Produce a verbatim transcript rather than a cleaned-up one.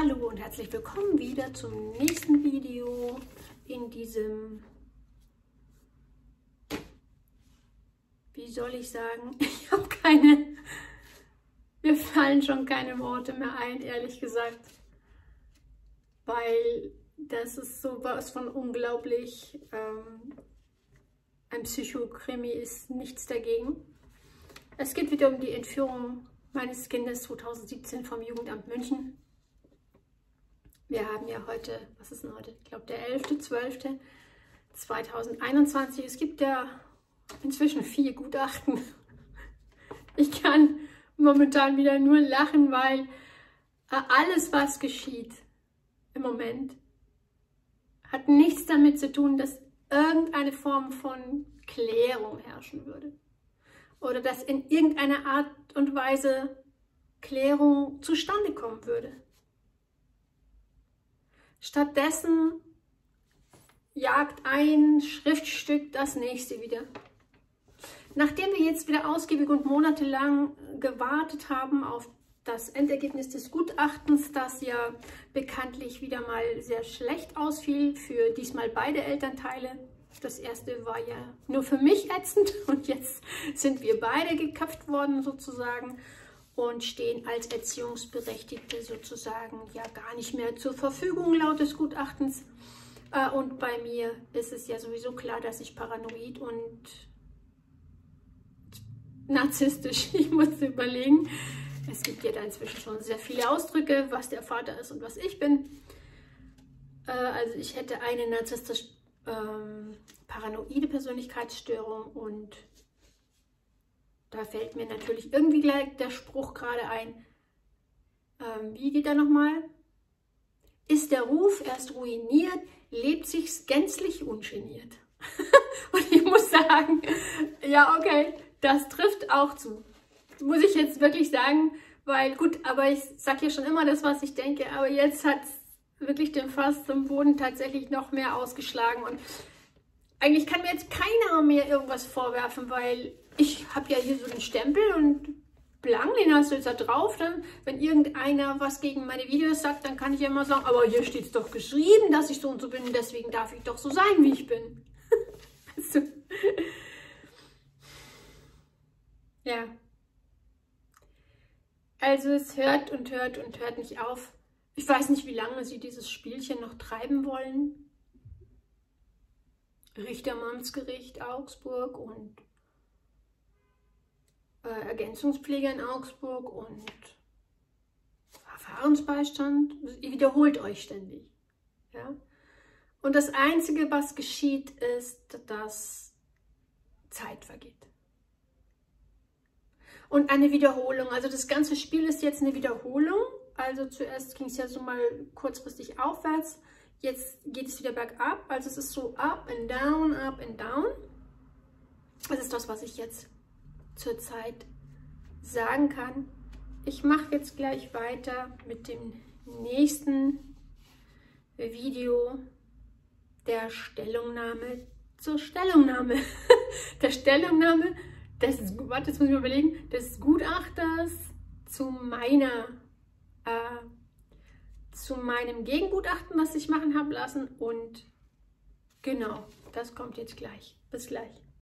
Hallo und herzlich willkommen wieder zum nächsten Video in diesem, wie soll ich sagen, ich habe keine, mir fallen schon keine Worte mehr ein, ehrlich gesagt, weil das ist sowas von unglaublich, ähm, ein Psychokrimi ist nichts dagegen. Es geht wieder um die Entführung meines Kindes zweitausendsiebzehn vom Jugendamt München. Wir haben ja heute, was ist denn heute? Ich glaube, der elfte zwölfte zweitausendeinundzwanzig. Es gibt ja inzwischen vier Gutachten. Ich kann momentan wieder nur lachen, weil alles, was geschieht im Moment, hat nichts damit zu tun, dass irgendeine Form von Klärung herrschen würde. Oder dass in irgendeiner Art und Weise Klärung zustande kommen würde. Stattdessen jagt ein Schriftstück das nächste wieder. Nachdem wir jetzt wieder ausgiebig und monatelang gewartet haben auf das Endergebnis des Gutachtens, das ja bekanntlich wieder mal sehr schlecht ausfiel für diesmal beide Elternteile. Das erste war ja nur für mich ätzend und jetzt sind wir beide geköpft worden sozusagen. Und stehen als Erziehungsberechtigte sozusagen ja gar nicht mehr zur Verfügung laut des Gutachtens. Äh, und bei mir ist es ja sowieso klar, dass ich paranoid und narzisstisch, ich musste überlegen, es gibt ja da inzwischen schon sehr viele Ausdrücke, was der Vater ist und was ich bin. Äh, also ich hätte eine narzisstisch ähm, paranoide Persönlichkeitsstörung und da fällt mir natürlich irgendwie gleich der Spruch gerade ein. Ähm, wie geht er nochmal? Ist der Ruf erst ruiniert, lebt sich's gänzlich ungeniert. Und ich muss sagen, ja okay, das trifft auch zu. Das muss ich jetzt wirklich sagen, weil gut, aber ich sage ja schon immer das, was ich denke, aber jetzt hat es wirklich den Fass zum Boden tatsächlich noch mehr ausgeschlagen. Und eigentlich kann mir jetzt keiner mehr irgendwas vorwerfen, weil ich habe ja hier so einen Stempel und blank, den hast du jetzt da drauf. Dann, wenn irgendeiner was gegen meine Videos sagt, dann kann ich ja immer sagen, aber hier steht es doch geschrieben, dass ich so und so bin, deswegen darf ich doch so sein, wie ich bin. Also, ja. Also es hört und hört und hört nicht auf. Ich weiß nicht, wie lange sie dieses Spielchen noch treiben wollen. Richtermamtsgericht Augsburg und Ergänzungspfleger in Augsburg und Verfahrensbeistand. Ihr wiederholt euch ständig. Ja? Und das Einzige, was geschieht, ist, dass Zeit vergeht. Und eine Wiederholung. Also das ganze Spiel ist jetzt eine Wiederholung. Also zuerst ging es ja so mal kurzfristig aufwärts. Jetzt geht es wieder bergab. Also es ist so up and down, up and down. Das ist das, was ich jetzt zurzeit sagen kann. Ich mache jetzt gleich weiter mit dem nächsten Video der Stellungnahme zur Stellungnahme. der Stellungnahme des, warte, jetzt muss ich mir überlegen, des Gutachters zu meiner, äh, zu meinem Gegengutachten, was ich machen habe lassen. Und genau, das kommt jetzt gleich. Bis gleich.